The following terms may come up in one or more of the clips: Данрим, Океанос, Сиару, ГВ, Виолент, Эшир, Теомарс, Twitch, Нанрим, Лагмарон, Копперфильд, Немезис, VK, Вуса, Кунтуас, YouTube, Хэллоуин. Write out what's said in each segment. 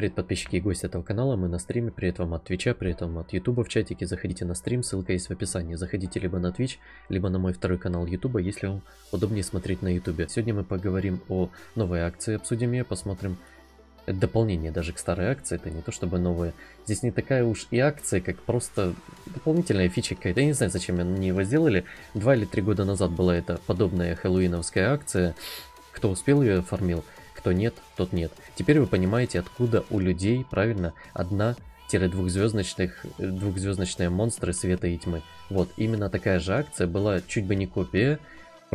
Привет, подписчики и гости этого канала, мы на стриме, привет вам от Твича, привет вам от Ютуба в чатике, заходите на стрим, ссылка есть в описании, заходите либо на Twitch, либо на мой второй канал Ютуба, если вам удобнее смотреть на Ютубе. Сегодня мы поговорим о новой акции, обсудим ее, посмотрим дополнение даже к старой акции, это не то чтобы новая. Здесь не такая уж и акция, как просто дополнительная фича какая-то, я не знаю, зачем они его сделали. 2 или 3 года назад была эта подобная хэллоуиновская акция, кто успел ее оформил. Кто нет, тот нет. Теперь вы понимаете, откуда у людей, правильно, 1-2-звездочные монстры света и тьмы. Вот, именно такая же акция была чуть бы не копия в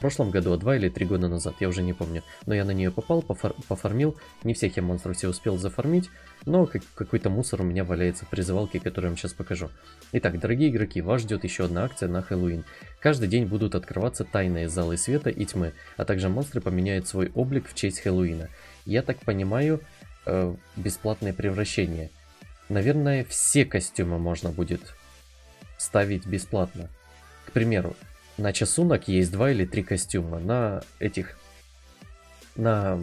прошлом году, а 2 или 3 года назад, я уже не помню. Но я на нее попал, пофармил, не всех я монстров все успел зафармить, но какой-то мусор у меня валяется в призывалке, которую я вам сейчас покажу. Итак, дорогие игроки, вас ждет еще одна акция на Хэллоуин. Каждый день будут открываться тайные залы света и тьмы, а также монстры поменяют свой облик в честь Хэллоуина. Я так понимаю, бесплатное превращение. Наверное, все костюмы можно будет ставить бесплатно. К примеру, на часунок есть 2 или 3 костюма, на там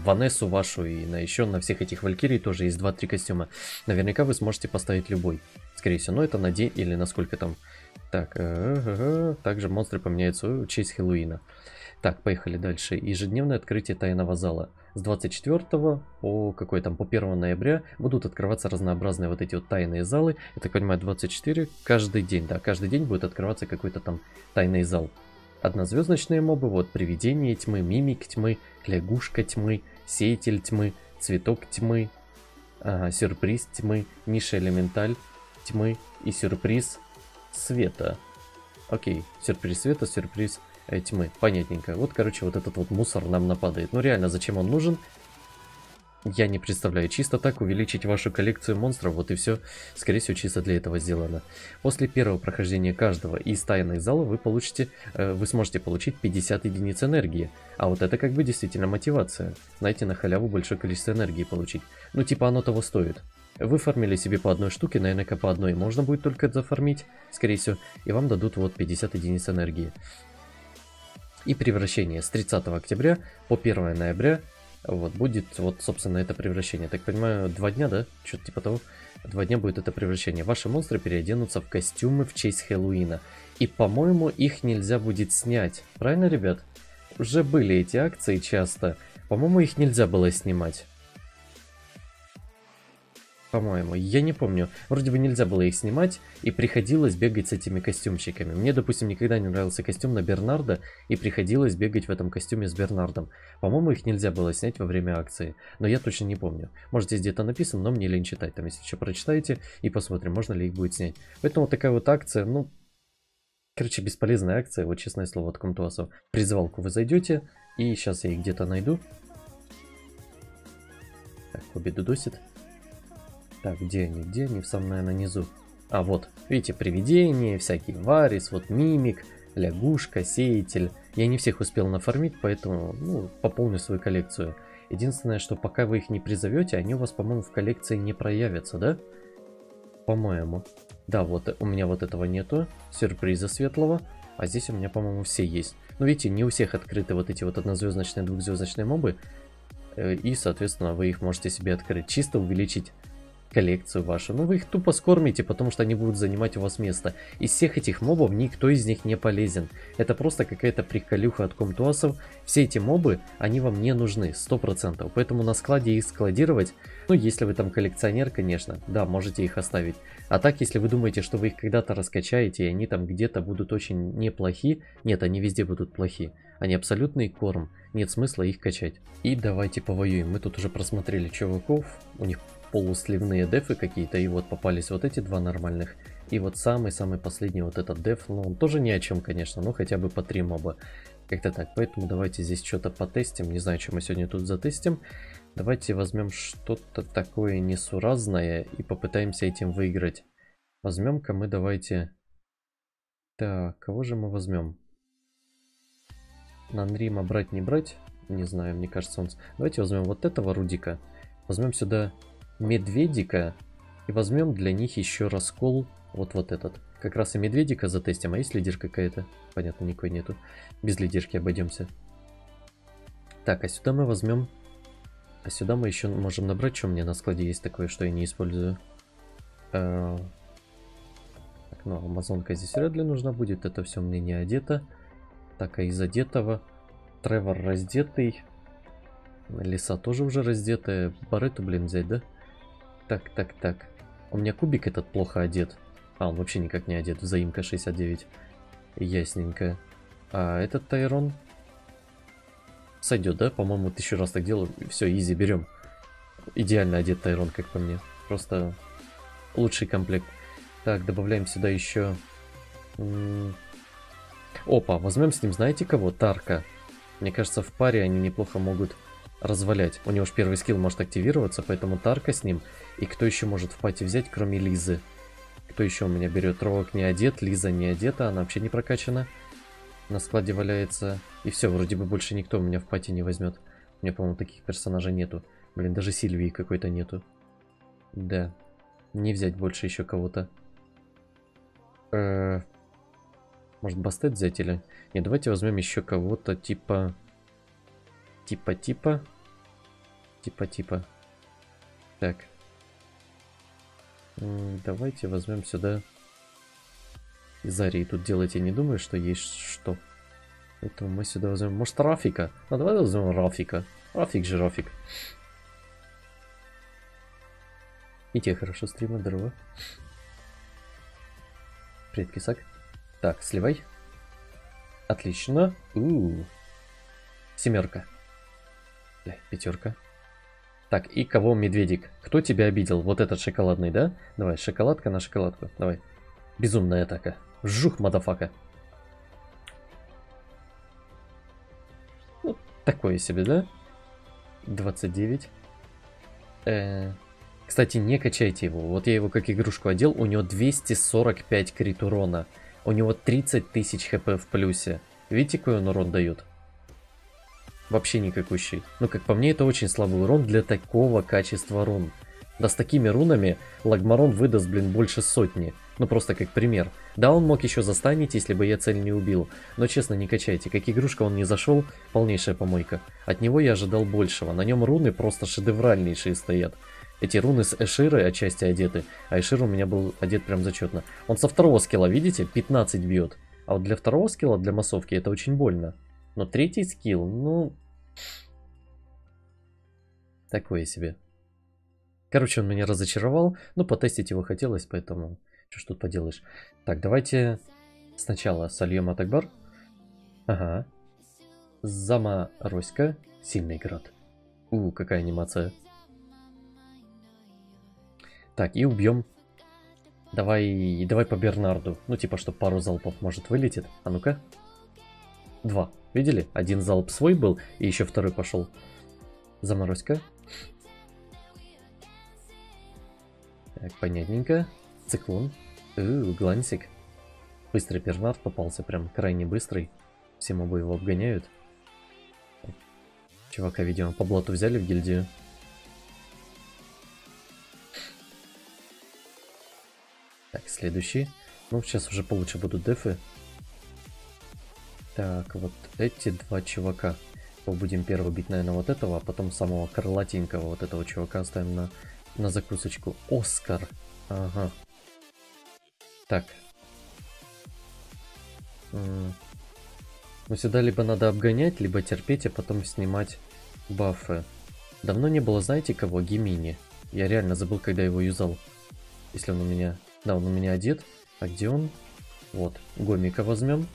Ванессу вашу и на еще на всех этих валькирий тоже есть 2-3 костюма. Наверняка вы сможете поставить любой, скорее всего, но это на день или на сколько там. Так, также монстры поменяют свою честь Хэллоуина. Так, поехали дальше. Ежедневное открытие тайного зала. С 24 по какой там по 1 ноября будут открываться разнообразные вот эти вот тайные залы. Я так понимаю, 24 каждый день, да, каждый день будет открываться какой-то там тайный зал. Однозвездочные мобы, вот привидение тьмы, мимик тьмы, лягушка тьмы, сеятель тьмы, цветок тьмы, сюрприз тьмы, ниша элементаль тьмы и сюрприз света. Окей, сюрприз света, сюрприз тьмы, понятненько. Вот, короче, вот этот вот мусор нам нападает. Ну реально, зачем он нужен? Я не представляю, чисто так увеличить вашу коллекцию монстров, вот и все, скорее всего, чисто для этого сделано. После первого прохождения каждого из тайных залов вы сможете получить 50 единиц энергии. А вот это как бы действительно мотивация, знаете, на халяву большое количество энергии получить. Ну типа оно того стоит. Вы фармили себе по одной штуке, наверняка по одной можно будет только зафармить, скорее всего, и вам дадут вот 50 единиц энергии. И превращение с 30 октября по 1 ноября. Вот, будет, вот, собственно, это превращение. Так понимаю, 2 дня, да? Что-то типа того. 2 дня будет это превращение. Ваши монстры переоденутся в костюмы в честь Хэллоуина. И, по-моему, их нельзя будет снять. Правильно, ребят? Уже были эти акции часто. По-моему, их нельзя было снимать. По-моему, я не помню. Вроде бы нельзя было их снимать, и приходилось бегать с этими костюмчиками. Мне, допустим, никогда не нравился костюм на Бернарда, и приходилось бегать в этом костюме с Бернардом. По-моему, их нельзя было снять во время акции, но я точно не помню. Может, здесь где-то написано, но мне лень читать. Там, если что, прочитаете и посмотрим, можно ли их будет снять. Поэтому вот такая вот акция, ну... Короче, бесполезная акция, вот честное слово, от Кунтуаса. В призывалку вы зайдете, и сейчас я их где-то найду. Так, Хобби дудосит. Так, где они, в самом, наверное, низу. А, вот, видите, привидение, всякий варис, вот мимик, лягушка, сеятель. Я не всех успел нафармить, поэтому, ну, пополню свою коллекцию. Единственное, что пока вы их не призовете, они у вас, по-моему, в коллекции не проявятся, да? По-моему. Да, вот, у меня вот этого нету, сюрприза светлого, а здесь у меня, по-моему, все есть. Но видите, не у всех открыты вот эти вот 1-звездочные, 2-звездочные мобы, и, соответственно, вы их можете себе открыть, чисто увеличить коллекцию вашу. Но вы их тупо скормите, потому что они будут занимать у вас место. Из всех этих мобов никто из них не полезен. Это просто какая-то приколюха от Кунтуасов. Все эти мобы, они вам не нужны, 100%. Поэтому на складе их складировать, ну если вы там коллекционер, конечно, да, можете их оставить. А так, если вы думаете, что вы их когда-то раскачаете, и они там где-то будут очень неплохи, нет, они везде будут плохи. Они абсолютный корм, нет смысла их качать. И давайте повоюем. Мы тут уже просмотрели чуваков, у них полусливные дефы какие-то, и вот попались вот эти 2 нормальных, и вот самый-самый последний вот этот деф, ну он тоже ни о чем, конечно, но хотя бы по 3 моба, как-то так. Поэтому давайте здесь что-то потестим, не знаю, что мы сегодня тут затестим. Давайте возьмем что-то такое несуразное и попытаемся этим выиграть. Возьмем-ка мы, давайте, так, кого же мы возьмем? Нанрима брать, не брать? Не знаю, мне кажется, он... Давайте возьмем вот этого Рудика, возьмем сюда Медведика и возьмем для них еще раскол вот этот. Как раз и Медведика затестим. А есть лидерка какая-то? Понятно, никакой нету. Без лидерки обойдемся. Так, а сюда мы возьмем А сюда мы еще можем набрать, что у меня на складе есть такое, что я не использую. Так, ну, амазонка здесь вряд ли нужна будет. Это все мне не одето. Так, а из одетого. Тревор раздетый. Лиса тоже уже раздетая. Барету, блин, взять, да? Так, так, так. У меня кубик этот плохо одет. А, он вообще никак не одет. Взаимка 69. Ясненько. А этот Тайрон... Сойдет, да? По-моему, 1000 раз так делаю. Все, изи, берем. Идеально одет Тайрон, как по мне. Просто лучший комплект. Так, добавляем сюда еще... Опа, возьмем с ним, знаете кого? Тарка. Мне кажется, в паре они неплохо могут развалять. У него же первый скилл может активироваться, поэтому Тарка с ним. И кто еще может в пати взять, кроме Лизы? Кто еще у меня берет? Ровок не одет, Лиза не одета, она вообще не прокачана. На складе валяется. И все, вроде бы больше никто у меня в пати не возьмет. У меня, по-моему, таких персонажей нету. Блин, даже Сильвии какой-то нету. Да. Не взять больше еще кого-то. Может, Бастет взять или... Нет, давайте возьмем еще кого-то типа... Так. Давайте возьмем сюда... Зари, тут делать я не думаю, что есть что. Поэтому мы сюда возьмем... Может, Рафика? А давай возьмем Рафика. Рафик же Рафик. И тебе хорошо стрима, здорово. Привет, кисак. Так, сливай. Отлично. Семерка. Бля, пятерка. Так, и кого медведик? Кто тебя обидел? Вот этот шоколадный, да? Давай, шоколадка на шоколадку. Давай. Безумная атака. Жух, мадафака. Ну, такое себе, да? 29. Кстати, не качайте его. Вот я его как игрушку одел. У него 245 крит урона. У него 30 000 хп в плюсе. Видите, какой он урон дает? Вообще никакущий. Ну, как по мне, это очень слабый урон для такого качества рун. Да с такими рунами Лагмарон выдаст, блин, больше 100. Ну, просто как пример. Да, он мог еще застанить, если бы я цель не убил. Но, честно, не качайте. Как игрушка он не зашел, полнейшая помойка. От него я ожидал большего. На нем руны просто шедевральнейшие стоят. Эти руны с Эширы отчасти одеты. А Эшир у меня был одет прям зачетно. Он со второго скилла, видите, 15 бьет. А вот для второго скилла, для массовки, это очень больно. Но третий скилл, ну... Такое себе. Короче, он меня разочаровал. Но потестить его хотелось, поэтому... Что ж тут поделаешь? Так, давайте сначала сольем Атакбар. Ага. Зама Роська. Сильный град. Какая анимация. Так, и убьем. Давай по Бернарду. Ну, типа, что пару залпов, может, вылетит. А ну-ка. Два. Видели? Один залп свой был, и еще второй пошел. Зама Роська. Так, понятненько. Циклон. Глансик. Быстрый Бернард попался, прям крайне быстрый. Все мобы его обгоняют. Чувака, видимо, по блату взяли в гильдию. Так, следующий. Ну, сейчас уже получше будут дефы. Так, вот эти два чувака. Будем первого бить, наверное, вот этого, а потом самого крылатенького вот этого чувака оставим на закусочку. Оскар. Ага. Так. Ну сюда либо надо обгонять, либо терпеть, а потом снимать бафы. Давно не было, знаете кого? Гемини. Я реально забыл, когда его юзал. Если он у меня... Да, он у меня одет. А где он? Вот. Гомика возьмем.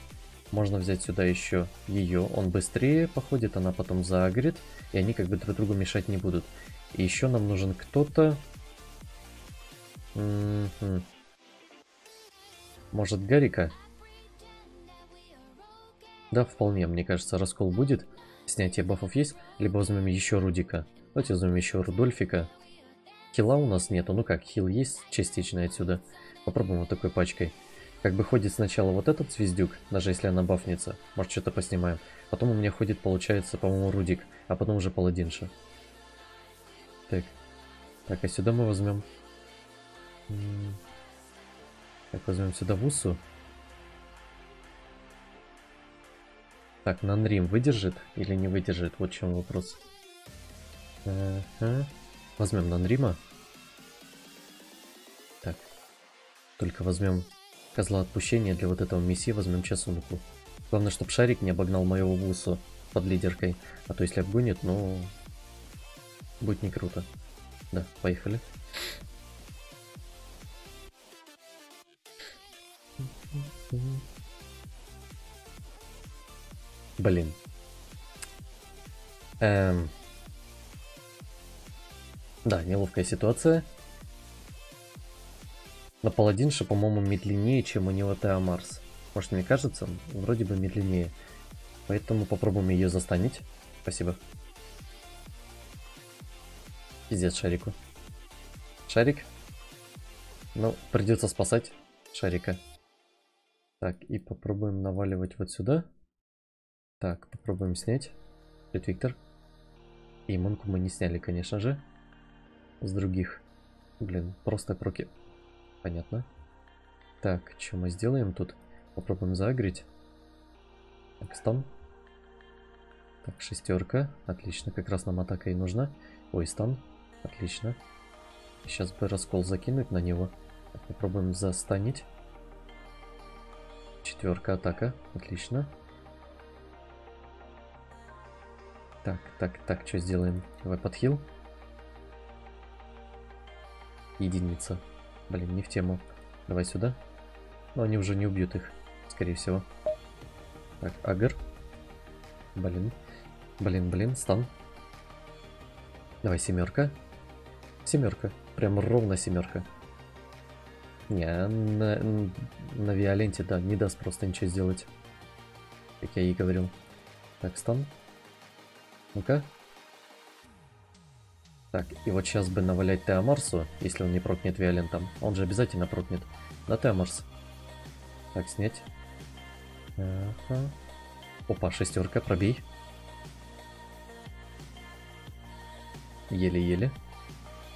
Можно взять сюда еще ее. Он быстрее походит, она потом заагрит. И они как бы друг другу мешать не будут. И еще нам нужен кто-то... Может, Гарика? Да, вполне, мне кажется, раскол будет. Снятие бафов есть. Либо возьмем еще Рудика. Давайте возьмем еще Рудольфика. Хила у нас нету. Ну как, хил есть частично отсюда. Попробуем вот такой пачкой. Как бы ходит сначала вот этот звездюк, даже если она бафнется. Может, что-то поснимаем. Потом у меня ходит, получается, по-моему, Рудик. А потом уже Паладинша. Так. Так, а сюда мы возьмем... Так, возьмем сюда Вусу. Так, Нанрим выдержит или не выдержит? Вот в чем вопрос. Возьмем Данрима. Так. Только возьмем козла отпущения для вот этого мессии, возьмем часунку. Главное, чтобы шарик не обогнал моего вусу под лидеркой. А то если обгонит, ну... будет не круто. Да, поехали. Блин. Да, неловкая ситуация. На паладинше, по-моему, медленнее, чем у него Теомарс. Может, мне кажется, вроде бы медленнее. Поэтому попробуем ее застанить. Спасибо. Пиздец шарику. Шарик. Ну, придется спасать шарика. Так, и попробуем наваливать вот сюда. Так, попробуем снять. Привет, Виктор. И монку мы не сняли, конечно же. С других. Блин, просто проки. Понятно. Так, что мы сделаем тут? Попробуем заагрить. Так, стан. Так, шестерка. Отлично, как раз нам атака и нужна. Ой, стан. Отлично. Сейчас бы раскол закинуть на него. Так, попробуем застанить. Четверка, атака. Отлично. Так, так, так, что сделаем? Давай подхил. Единица. Блин, не в тему. Давай сюда. Но они уже не убьют их, скорее всего. Так, агр. Блин. Блин, блин, стан. Давай, семерка. Семерка. Прям ровно семерка. Не, на Виоленте, да, не даст просто ничего сделать. Как я и говорил. Так, стан. Ну-ка. Так, и вот сейчас бы навалять Теомарсу, если он не прокнет Виолентом. Он же обязательно прокнет. Да, Теомарс. Так, снять. Ага. Опа, шестерка, пробей. Еле-еле.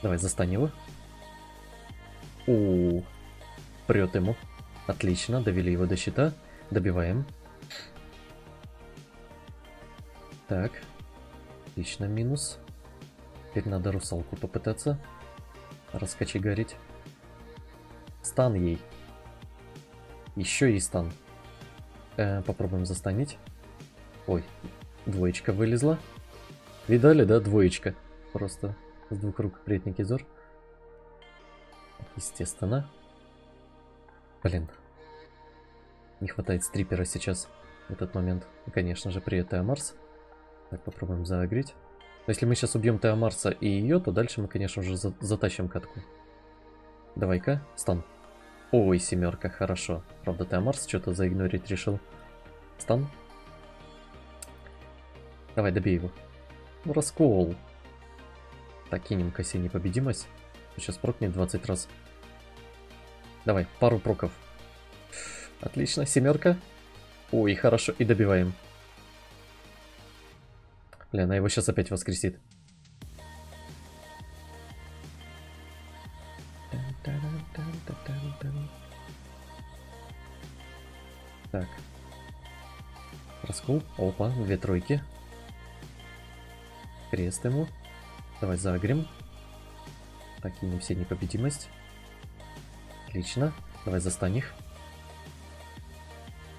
Давай, застань его. У-у-у. Прет ему. Отлично, довели его до щита. Добиваем. Так, отлично, минус. Теперь надо русалку попытаться раскочегарить. Стан ей. Еще и стан. Попробуем застанить. Ой, двоечка вылезла. Видали, да, двоечка? Просто с двух рук приятненький зор. Естественно. Блин. Не хватает стрипера сейчас в этот момент. И, конечно же, при Теомарс. Так, попробуем заагрить. Но если мы сейчас убьем Теомарса и ее, то дальше мы, конечно же, затащим катку. Давай-ка, стан. Ой, семерка, хорошо. Правда, Теомарс что-то заигнорить решил. Стан. Давай, добей его. Ну, раскол. Так, кинем косе непобедимость. Сейчас прокнет 20 раз. Давай, пару проков. Отлично, семерка. Ой, хорошо, и добиваем. Бля, она его сейчас опять воскресит. Так. Раскол. Опа, две тройки. Крест ему. Давай загрем. Так, кинем все непобедимость. Отлично. Давай застань их.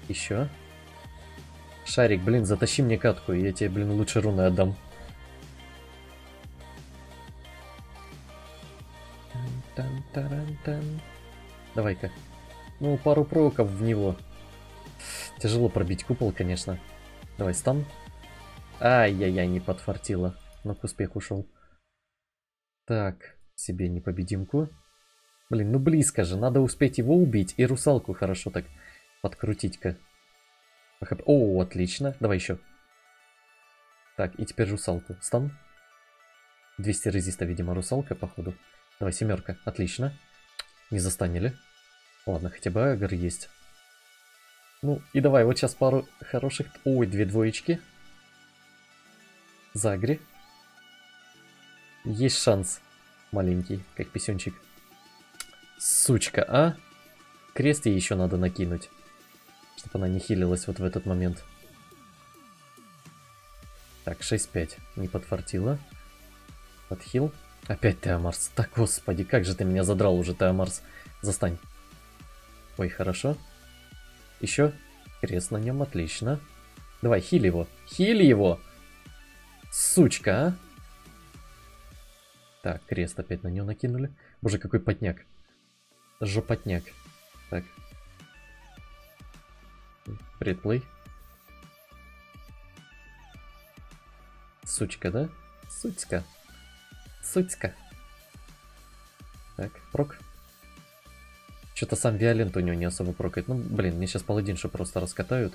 Еще. Шарик, блин, затащи мне катку, и я тебе, блин, лучше руны отдам. Давай-ка. Ну, пару проков в него. Тяжело пробить купол, конечно. Давай, стан. Ай-яй-яй, не подфартило. Но к успеху ушел. Так, себе непобедимку. Блин, ну близко же, надо успеть его убить. И русалку хорошо так подкрутить-ка. О, отлично. Давай еще. Так, и теперь русалку. Стан. 200 резиста, видимо, русалка, походу. Давай, семерка. Отлично. Не застанили. Ладно, хотя бы агр есть. Ну, и давай, вот сейчас пару хороших... Ой, две двоечки. Загри. Есть шанс. Маленький, как писюнчик. Сучка, а? Крест ей еще надо накинуть. Чтобы она не хилилась вот в этот момент. Так, 6-5. Не подфартило. Подхил. Опять Теомарс. Так, господи, как же ты меня задрал уже, Теомарс. Застань. Ой, хорошо. Еще. Крест на нем, отлично. Давай, хили его. Хили его! Сучка, а! Так, крест опять на него накинули. Боже, какой потняк. Жопотняк. Так. Предплей. Сучка, да? Сучка. Сучка. Так, прок. Что-то сам Виолент у него не особо прокает. Ну, блин, мне сейчас паладинша просто раскатают.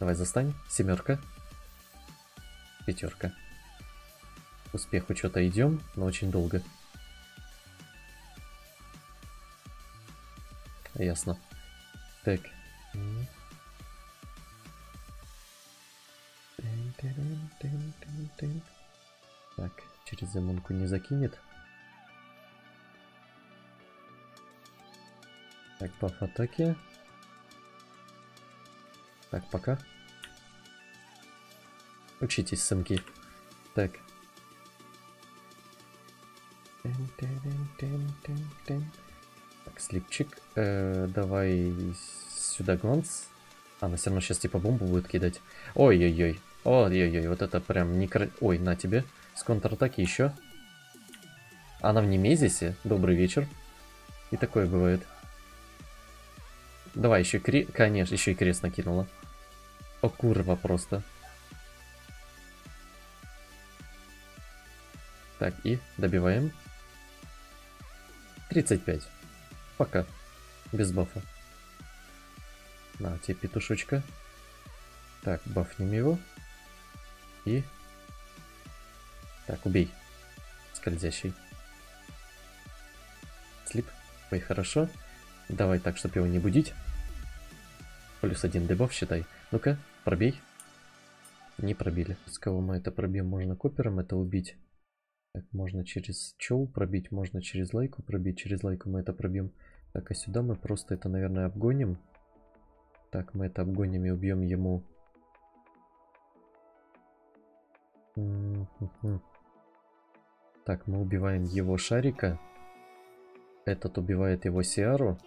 Давай, застань. Семерка. Пятерка. К успеху что-то идем, но очень долго. Ясно. Так. Так, через замонку не закинет. Так, по атаке. Так, пока. Учитесь, сынки. Так. Так, слипчик. Давай сюда гланс. Она все равно сейчас типа бомбу будет кидать. Ой-ой-ой. Ой-ой-ой, вот это прям не... Ой, на тебе. С контратаки еще. Она в Немезисе. Добрый вечер. И такое бывает. Давай, еще крест. Конечно, еще и крест накинула. О, курва просто. Так, и добиваем. 35. Пока. Без бафа. На тебе, петушочка. Так, бафнем его. И... Так, убей. Скользящий. Слип. Ой, хорошо. Давай так, чтобы его не будить. Плюс один дебаф, считай. Ну-ка, пробей. Не пробили. С кого мы это пробьем? Можно копером это убить. Так, можно через чоу пробить, можно через лайку пробить. Через лайку мы это пробьем. Так, а сюда мы просто это, наверное, обгоним. Так, мы это обгоним и убьем ему. Так, мы убиваем его шарика. Этот убивает его Сиару.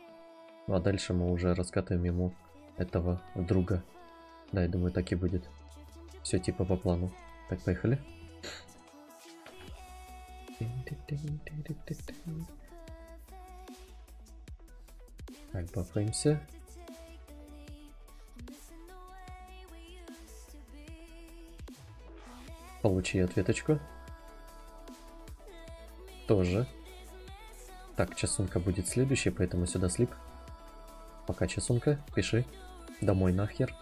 Ну, а дальше мы уже раскатываем ему этого друга. Да, я думаю, так и будет. Все типа по плану. Так, поехали. Так, бафаемся. Получи ответочку. Тоже. Так, часунка будет следующей, поэтому сюда слип. Пока, часунка, пиши. Домой нахер.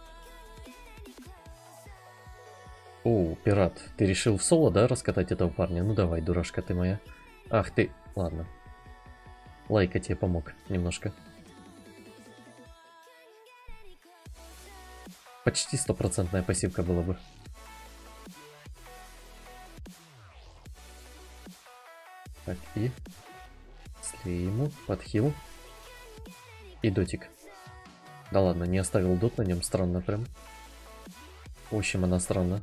О, пират, ты решил в соло, да, раскатать этого парня? Ну давай, дурашка ты моя. Ах ты, ладно. Лайка тебе помог немножко. Почти стопроцентная пассивка была бы. Так, и слей ему, подхил и дотик. Да ладно, не оставил дот на нем, странно прям. В общем, она странна.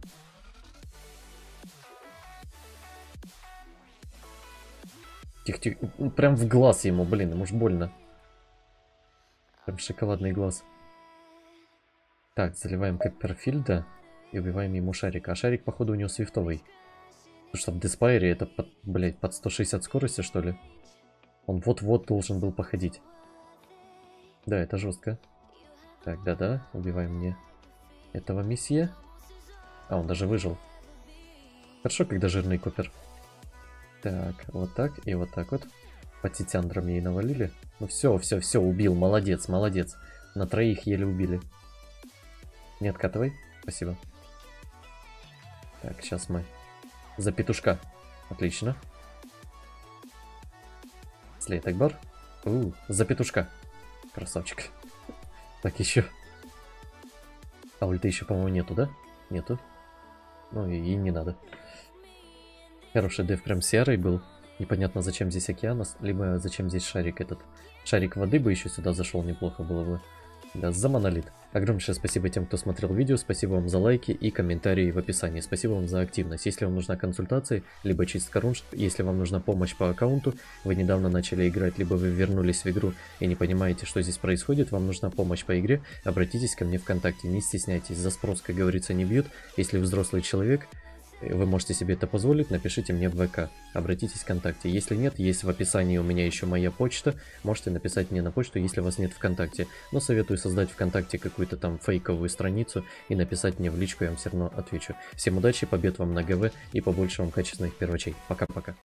Тихо-тихо, прям в глаз ему, блин, ему ж больно. Прям шоколадный глаз. Так, заливаем Копперфильда и убиваем ему шарика. А шарик, походу, у него свифтовый. Потому что в Деспайре это, блядь, под 160 скорости, что ли? Он вот-вот должен был походить. Да, это жестко. Так, да-да, убивай мне этого месье. А, он даже выжил. Хорошо, когда жирный копер. Так, вот так и вот так вот. По титяндрам ей навалили. Ну все, убил, молодец, молодец. На троих еле убили. Не откатывай, спасибо. Так, сейчас мы... За петушка. Отлично. Слейтек бар. За петушка. Красавчик. Так, еще. А ульты еще, по-моему, нету, да? Нету. Ну и не надо. Хороший деф прям серый был. Непонятно, зачем здесь океанос, либо зачем здесь шарик этот. Шарик воды бы еще сюда зашел, неплохо было бы. Да, за монолит. Огромное спасибо тем, кто смотрел видео, спасибо вам за лайки и комментарии в описании, спасибо вам за активность. Если вам нужна консультация, либо чистка рун, если вам нужна помощь по аккаунту, вы недавно начали играть, либо вы вернулись в игру и не понимаете, что здесь происходит, вам нужна помощь по игре, обратитесь ко мне ВКонтакте, не стесняйтесь, за спрос, как говорится, не бьют. Если взрослый человек, вы можете себе это позволить, напишите мне в ВК, обратитесь ВКонтакте. Если нет, есть в описании у меня еще моя почта, можете написать мне на почту, если вас нет ВКонтакте. Но советую создать ВКонтакте какую-то там фейковую страницу и написать мне в личку, я вам все равно отвечу. Всем удачи, побед вам на ГВ и побольше вам качественных первачей. Пока-пока.